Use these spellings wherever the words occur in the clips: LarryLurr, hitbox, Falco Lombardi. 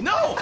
No! No!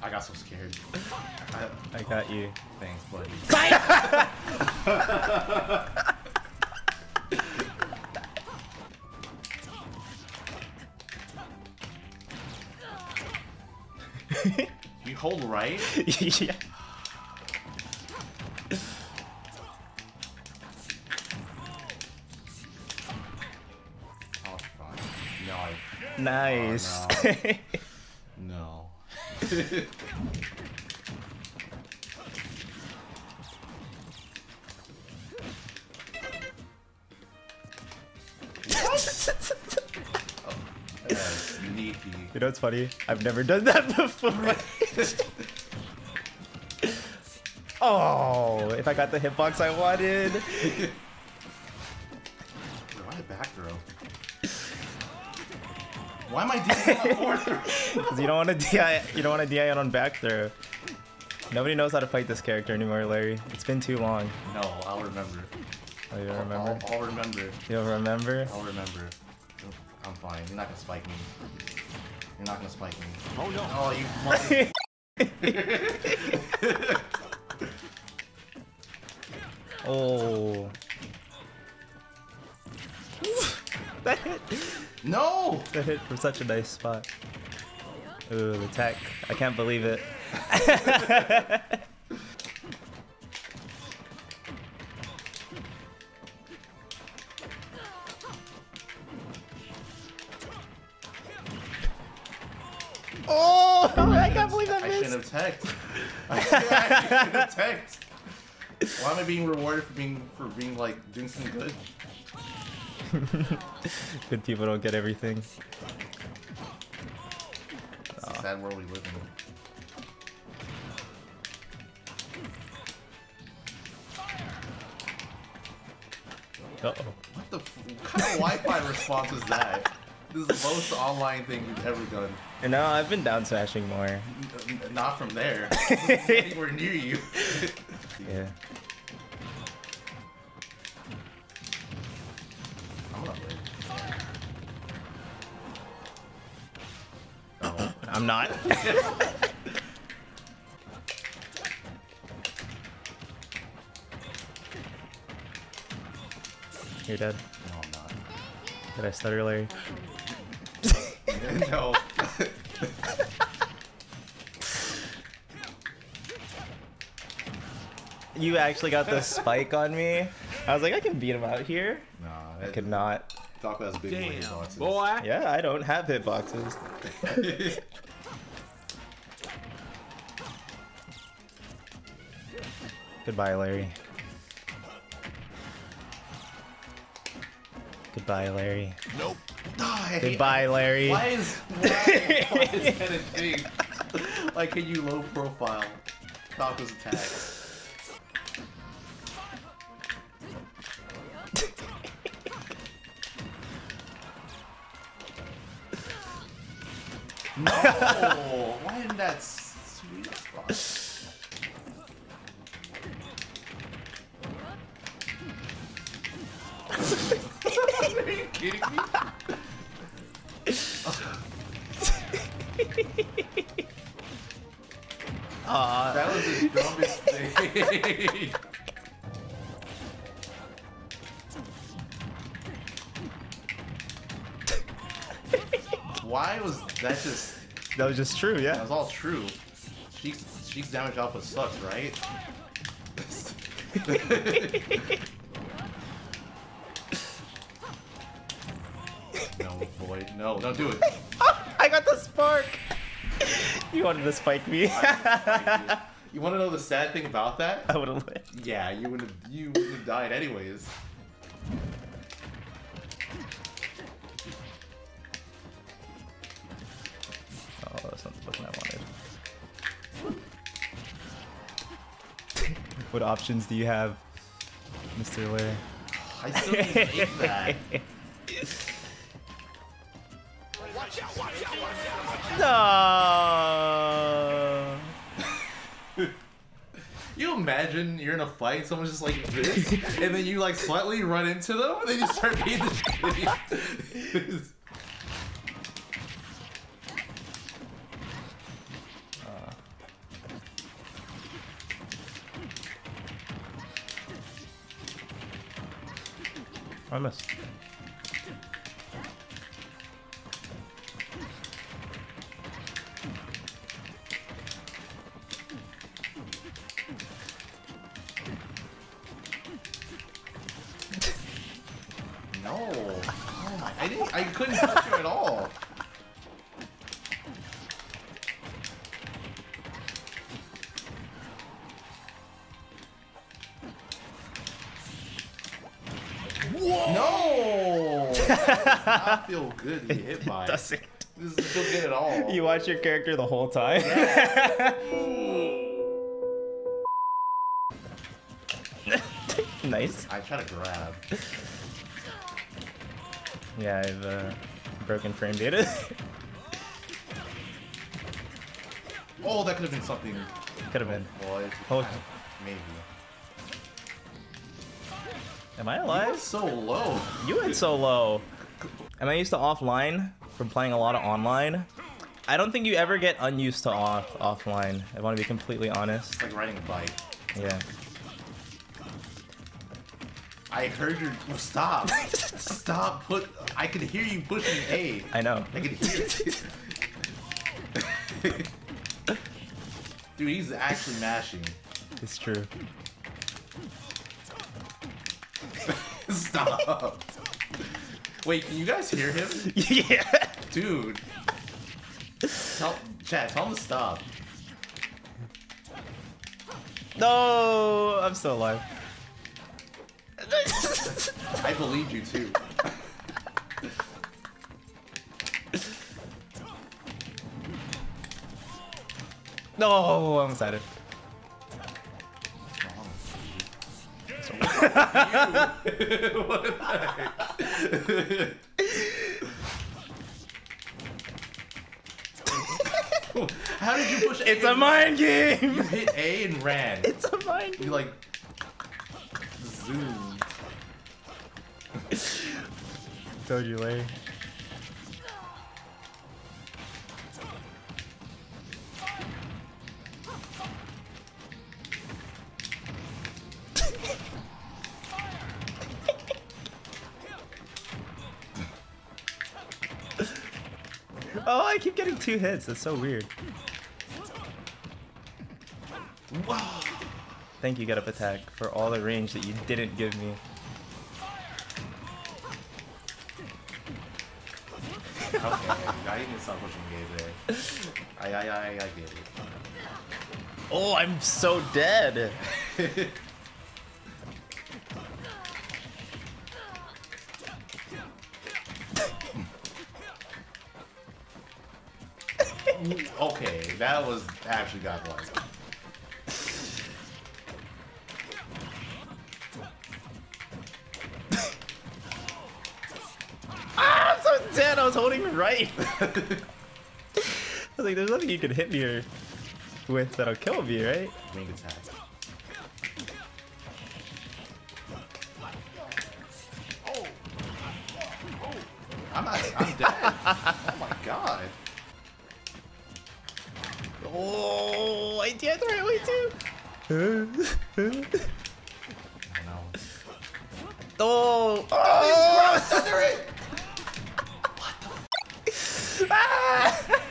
I got so scared. I got you. Thanks, buddy. You hold right? Yeah. Nice. Oh, no. No. You know what's funny? I've never done that before. Oh, if I got the hitbox I wanted. Why the back throw? Why am I DI on forward throw? Because you don't want to DI on back throw. Nobody knows how to fight this character anymore, Larry. It's been too long. No, I'll remember. Oh, you'll remember? I'll remember. You'll remember? I'll remember. I'm fine. You're not gonna spike me. You're not gonna spike me. Oh no! Oh, you mother. Oh. That hit. No! That hit from such a nice spot. Ooh, the tech. I can't believe it. Oh! I can't believe that missed! I shouldn't have teched. I shouldn't have teched. Why am I being rewarded for being like doing some good? Good people don't get everything. It's a sad world we live in. Uh oh. What the f kind of Wi-Fi response is that? This is the most online thing we've ever done. And now I've been down smashing more. Not from there. Anywhere near you. Yeah. I'm not. You're dead. No, I'm not. Did I stutter, Larry? No. You actually got the spike on me. I was like, I can beat him out here. No, I could not. Falco has big hitboxes. Boy. Yeah, I don't have hitboxes. Goodbye, Larry. Goodbye, Larry. Nope. Die. Goodbye, Larry. Why is that a thing? Like, can you low profile Falco's attack? No! Why in that sweet spot? Are you kidding me? That was the dumbest thing. Why was that just... That was just true, yeah. That was all true. Sheik's damage output sucks, right? No, boy, no, don't do it. Oh, I got the spark. You wanted to spike me. You want to know the sad thing about that? I would have lived. Yeah, you would have died anyways. Oh, that's not the button I wanted. What options do you have, Mr. Larry? I still hate that. Watch out, watch out, watch out, watch out. No. You imagine you're in a fight, someone's just like this, and then you like slightly run into them, and then you start beating the shit out of you? Unless. No, I couldn't touch you at all. Whoa! No! That does not feel good to get hit by. It doesn't. This doesn't feel good at all. You watch your character the whole time. Yeah. Nice. I try to grab. Yeah, I've broken frame data. Oh, that could have been something. Could have been. Boy, hold. Maybe. Am I alive? You went so low. You went so low. Am I used to offline from playing a lot of online? I don't think you ever get unused to offline. I want to be completely honest. It's like riding a bike. Yeah. I heard your stop. Stop. Put. I could hear you pushing A. I know. I could hear it. Dude, he's actually mashing. It's true. Stop. Wait, can you guys hear him? Yeah. Dude. Tell him to stop. No, I'm still alive. I believed you too. No, I almost had it. What the heck? How did you push A? It's a mind game! You hit A and ran. It's a mind game. You like zoom. Told you, Larry. Oh, I keep getting two hits. That's so weird. Wow. Thank you, Get Up Attack, for all the range that you didn't give me. Okay, I didn't stop pushing games there. I get it. Oh, I'm so dead. Okay, that was actually godlike. Ah, I'm so dead. I was holding right. I was like, "There's nothing you can hit me with that'll kill me, right?" Wing attack. I'm dead. Oh my god. Oh, I did the right way too. Oh, no. Oh, oh, under it. What the f? Ah!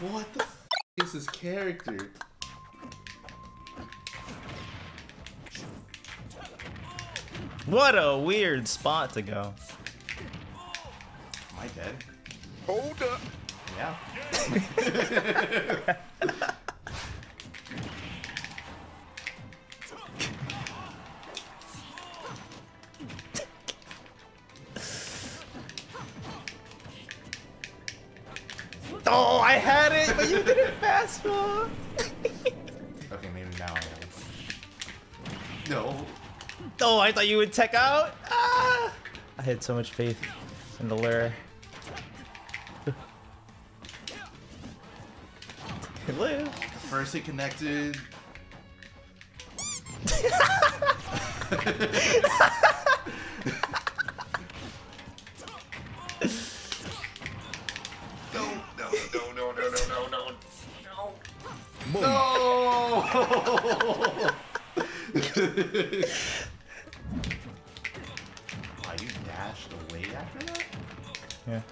What the f is his character? What a weird spot to go. Am I dead? Hold up. Yeah. Oh, I had it, but you did it faster. Okay, maybe now I have it. No. Oh, I thought you would tech out. Ah! I had so much faith in the lure. Live. First it connected. No! Are you dashed away after that? Yeah.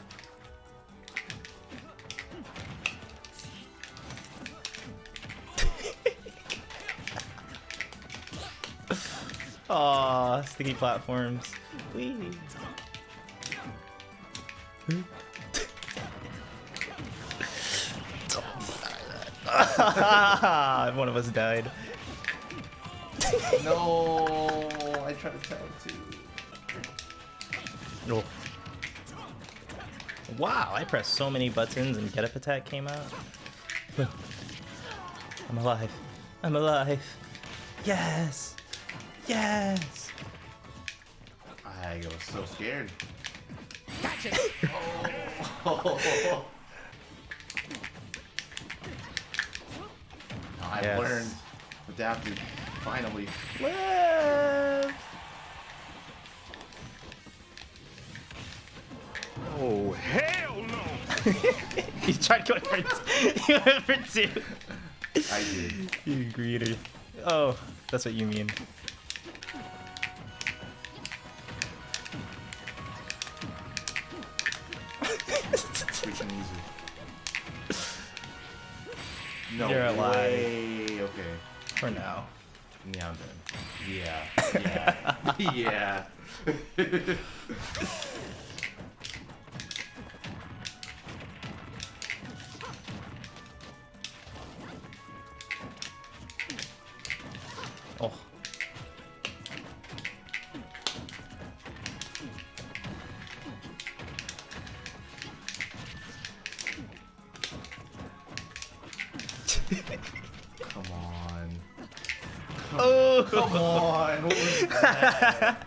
Aw, sticky platforms. Wee. One of us died. No, I tried to tell too. No. Wow, I pressed so many buttons and get-up attack came out. I'm alive. I'm alive. Yes. Yes. I was so scared. Gotcha. Oh. Yes. I learned, adapted, finally. Live! Oh, hell no! You tried going for two. You went for two. I did. You greedy. Oh, that's what you mean. Freaking easy. No, you're alive. Way. Okay. For now. Yeah, I'm dead. Yeah. Yeah. Yeah. Oh. Come on. What was that?